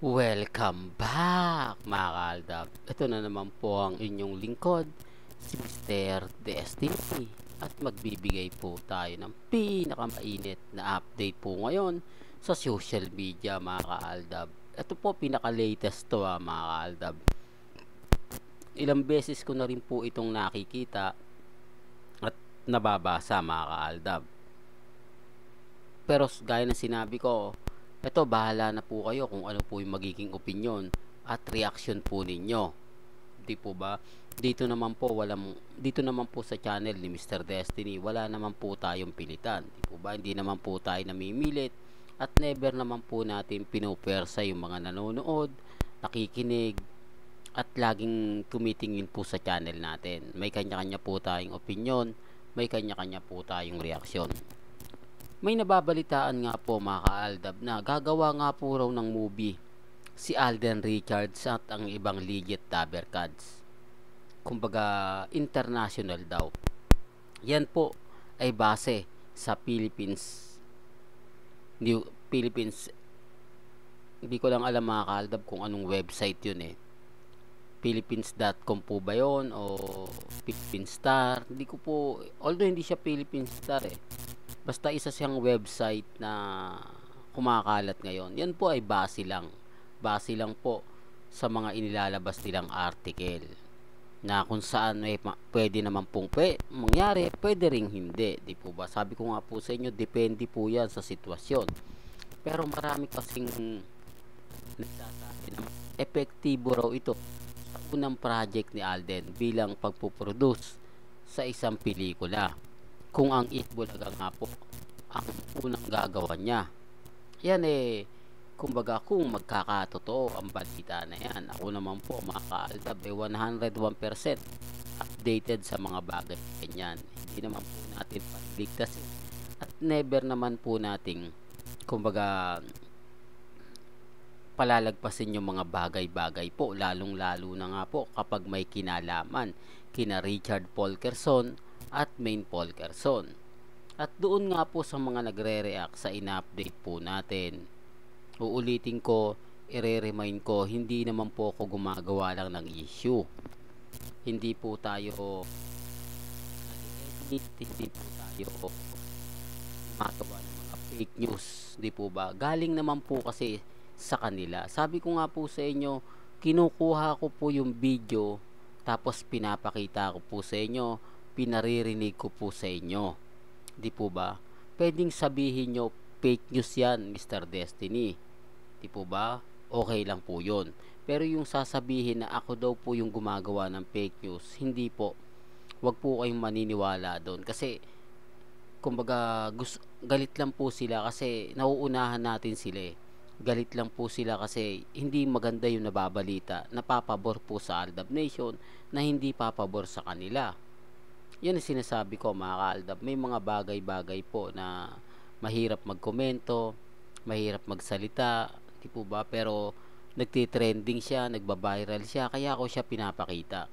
Welcome back mga ka-AlDub. Ito na naman po ang inyong lingkod, si Mr. Destiny. At magbibigay po tayo ng pinakamainit na update po ngayon sa social media mga ka-AlDub. Ito po pinaka-latest to mga ka-AlDub. Ilang beses ko na rin po itong nakikita at nababasa mga ka-AlDub. Pero gaya ng sinabi ko, eto, bahala na po kayo kung ano po yung magiging opinion at reaction po ninyo. Di po ba? Dito naman po, dito naman po sa channel ni Mr. Destiny, wala naman po tayong pilitan. Di po ba? Hindi naman po tayo namimilit at never naman po natin pinupersa yung mga nanonood, nakikinig, at laging tumitingin po sa channel natin. May kanya-kanya po tayong opinion, may kanya-kanya po tayong reaksyon. May nababalitaan nga po mga ka-AlDub na gagawa nga po raw ng movie si Alden Richards at ang ibang Legit Dabarkads. Kumbaga international daw. Yan po ay base sa Philippines. Hindi ko lang alam mga ka-AlDub kung anong website yun eh. Philippines.com po ba yun o Philippine Star? Hindi ko po, although hindi siya Philippine Star eh. Basta isa siyang website na kumakalat ngayon. Yan po ay base lang. Base lang po sa mga inilalabas nilang article. Na kung saan may pwede naman pong mangyari, pwede ring hindi. Di po ba? Sabi ko nga po sa inyo, depende po yan sa sitwasyon. Pero marami kasing epektibo raw ito sa unang project ni Alden bilang pagpuproduce sa isang pelikula. Kung ang Eat Bulaga nga po ang unang gagawa niya. Yan eh, kumbaga kung magkakatotoo ang balita na yan, ako naman po mga ka-AlDub eh 101% updated sa mga bagay ganyan. Hindi naman po natin paligtas at never naman po nating kumbaga palalagpasin yung mga bagay-bagay po, lalong-lalo na nga po kapag may kinalaman kina Richard Polkerson at Maine Faulkerson. At doon nga po sa mga nagre-react sa in-update po natin. Uulitin ko, i-remind ko, hindi naman po ako gumagawa lang ng issue. Hindi po tayo matawa ng mga fake news. Di po ba? Galing naman po kasi sa kanila. Sabi ko nga po sa inyo, kinukuha ko po yung video tapos pinapakita ko po sa inyo, pinaririnig ko po sa inyo. Di po ba? Pwedeng sabihin nyo, fake news yan, Mr. Destiny. Di po ba? Okay lang po yun. Pero yung sasabihin na ako daw po yung gumagawa ng fake news, hindi po. Huwag po kayong maniniwala doon. Kasi, kumbaga, galit lang po sila kasi nauunahan natin sila eh. Galit lang po sila kasi hindi maganda yung nababalita na papabor po sa AlDub Nation na hindi papabor sa kanila. Yan ang sinasabi ko mga ka-AlDub, may mga bagay-bagay po na mahirap magkomento, mahirap magsalita, di po ba? Pero nagtitrending siya, nagbabiral siya, kaya ako siya pinapakita.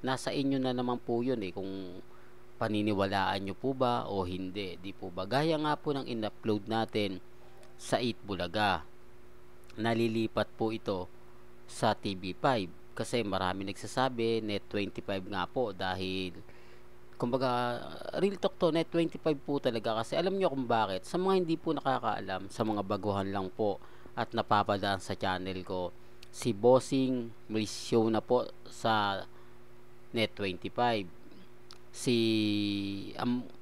Nasa inyo na naman po yun eh, kung paniniwalaan nyo po ba o hindi, di po ba? Gaya nga po ng in-upload natin sa Eat Bulaga, nalilipat po ito sa TV5 kasi marami nagsasabi, Net 25 nga po dahil kumbaga, real talk to, Net 25 po talaga kasi alam nyo kung bakit. Sa mga hindi po nakakaalam, sa mga baguhan lang po at napapadaan sa channel ko, si Bossing may show na po sa Net 25.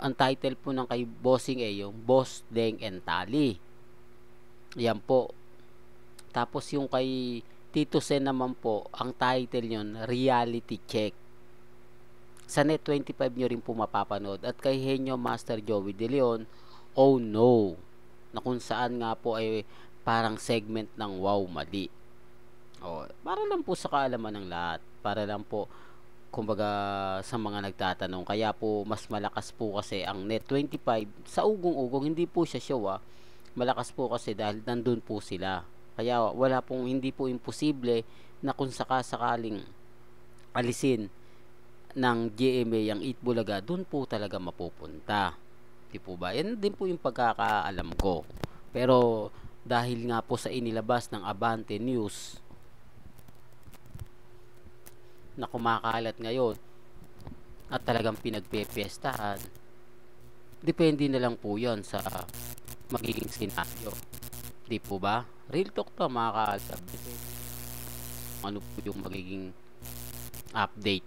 Ang title po ng kay Bossing ay yung Boss Deng Entali. Yan po. Tapos yung kay Tito Sen naman po, ang title yun, Reality Check. Sa Net 25 nyo rin po mapapanood. At kay Henyo Master Joey de Leon, Oh No, na kung saan nga po ay parang segment ng wow mali. O, para lang po sa kaalaman ng lahat. Para lang po, kumbaga, sa mga nagtatanong. Kaya po, mas malakas po kasi ang Net 25, sa ugong-ugong, hindi po siya show ah. Malakas po kasi dahil nandun po sila. Kaya wala pong, hindi po imposible na kung sakasakaling alisin ng GMA ang Eat Bulaga, doon po talaga mapupunta. Di po ba? Yan din po yung pagkakaalam ko. Pero dahil nga po sa inilabas ng Abante News na kumakalat ngayon at talagang pinagpepiestahan. Depende na lang po yon sa magiging senaryo, di po ba? Real talk to mga ka-AlDub. Ano po yung magiging update?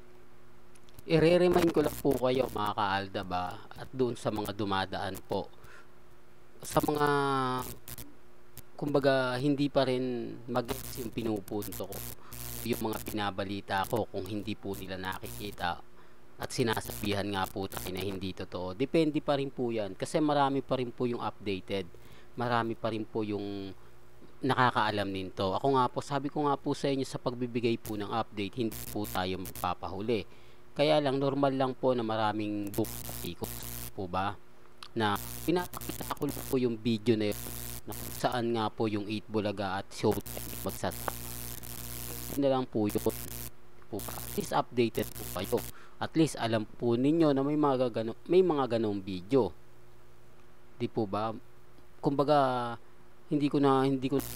I-remind ko lang po kayo mga ka-AlDub at doon sa mga dumadaan po, sa mga kumbaga hindi pa rin mag-gets yung pinupunto ko, yung mga pinabalita ko kung hindi po nila nakikita at sinasabihan nga po tayo na hindi totoo. Depende pa rin po yan kasi marami pa rin po yung updated, marami pa rin po yung nakakaalam nito. Ako nga po, sabi ko nga po sa inyo, sa pagbibigay po ng update hindi po tayo magpapahuli, kaya lang normal lang po na maraming buktikot po ba na pinapakita ko po yung video na yun, saan nga po yung Eat Bulaga at Showtime magsasama. Hindi lang po yun po ba? At least updated po kayo, at least alam po ninyo na may mga ganong video, di po ba? Kumbaga hindi ko na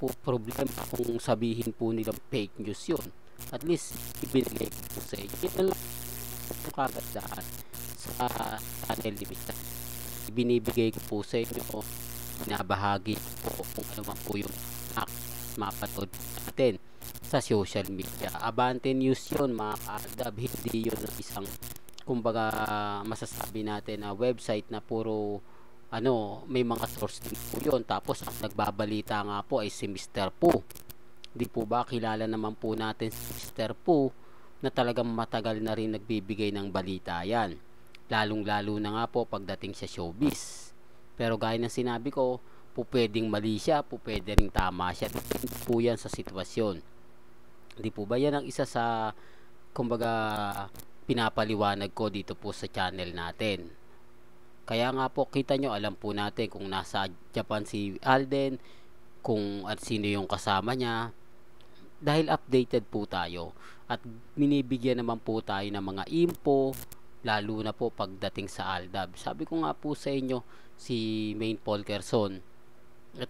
po problema kung sabihin po nila fake news yun, at least ibinigay ko po sa inyo kagandaan sa channel limit. Ibinibigay ko po sa inyo o binabahagi po kung ano man po yung mapatod natin sa social media. Abante News yun mga ka-AlDub, hindi yun isang kumbaga masasabi natin na website na puro ano, may mga source din po yun. Tapos ang nagbabalita nga po ay si Mr. Po, di po ba? Kilala naman po natin si Mr. Po na talagang matagal na rin nagbibigay ng balita yan, lalong lalo na nga po pagdating sa showbiz. Pero gaya ng sinabi ko, pupwedeng mali siya, pupwede ring tama siya. Depende po yan sa sitwasyon. Hindi po ba yan ang isa sa, kumbaga, pinapaliwanag ko dito po sa channel natin. Kaya nga po, kita nyo, alam po natin kung nasa Japan si Alden, kung at sino yung kasama niya. Dahil updated po tayo. At minibigyan naman po tayo ng mga info, lalo na po pagdating sa AlDub. Sabi ko nga po sa inyo, si Maine Faulkerson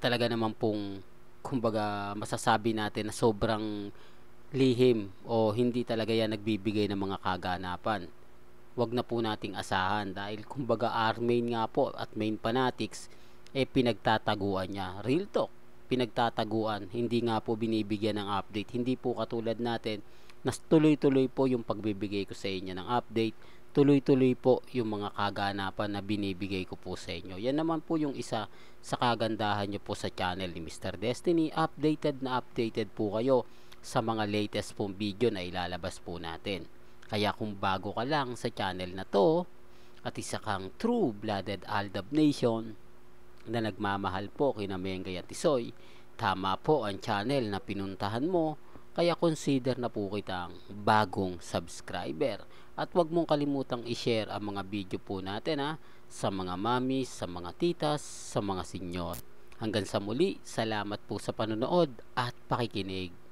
talaga naman pong kumbaga masasabi natin na sobrang lihim o hindi talaga yan nagbibigay ng mga kaganapan. Wag na po nating asahan dahil kumbaga Maine nga po at Maine Fanatics pinagtataguan niya. Real talk, pinagtataguan, hindi nga po binibigyan ng update. Hindi po katulad natin na tuloy-tuloy po yung pagbibigay ko sa inyo ng update, tuloy-tuloy po yung mga kaganapan na binibigay ko po sa inyo. Yan naman po yung isa sa kagandahan nyo po sa channel ni Mr. Destiny. Updated na updated po kayo sa mga latest pong video na ilalabas po natin. Kaya kung bago ka lang sa channel na to at isa kang true-blooded AlDub Nation na nagmamahal po kina Menggay at Tisoy, tama po ang channel na pinuntahan mo. Kaya consider na po kitang bagong subscriber. At huwag mong kalimutang i-share ang mga video po natin sa mga mami, sa mga titas, sa mga senior. Hanggang sa muli, salamat po sa panonood at pakikinig.